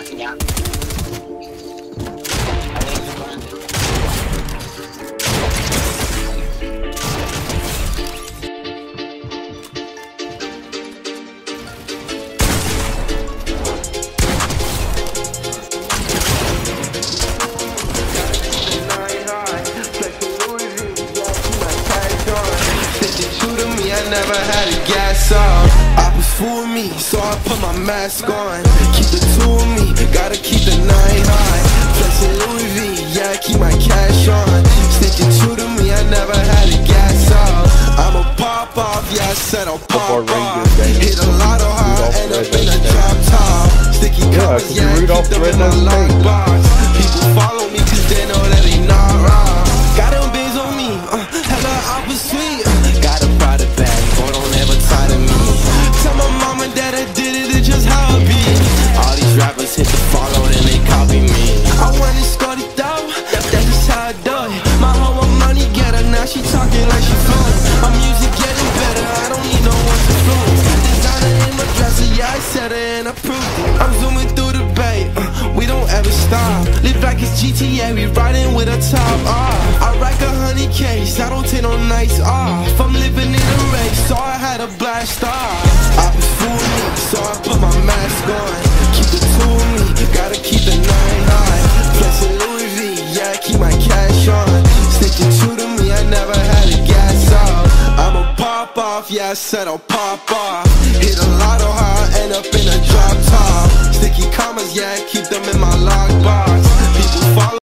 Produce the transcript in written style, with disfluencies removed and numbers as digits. pastinya. Never had a gas off. I was fooling me, so I put my mask on. Keep the two of me, gotta keep the nine high. Flexing Louis V, yeah, I keep my cash on. Sticking true to me, I never had a gas off. I'm a pop off, yeah, I said I'll pop off. Hit a lot of hard, end up in a drop top. Sticky cups, yeah, I keep them in my lockbox. People follow me cause they know that they not wrong. Got them beers on me, hella I was sweet. Got a product bag. Hit the follow, then they copy me. I wanna score it though, that's just how I do it. My whole money getter, now she talking like she fluent. My music getting better, I don't need no one's influence. Designer in my dresser, yeah, I said it and I proved it. I'm zooming through the bay, we don't ever stop. Live like it's GTA, we riding with a top off. I rack 100Ks, I don't take no nights off. I'm living in a race, so I had a blast off. I was fooling, so I put my mask on. Yeah, I said I'll pop off. Hit a lot of hard, end up in a drop top. Sticky commas, yeah, I keep them in my lockbox.